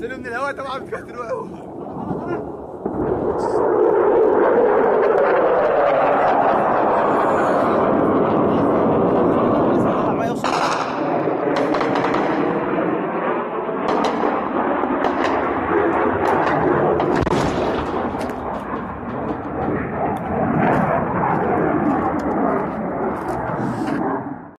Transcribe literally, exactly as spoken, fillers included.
سلوا من الهواء طبعا بتكسروا.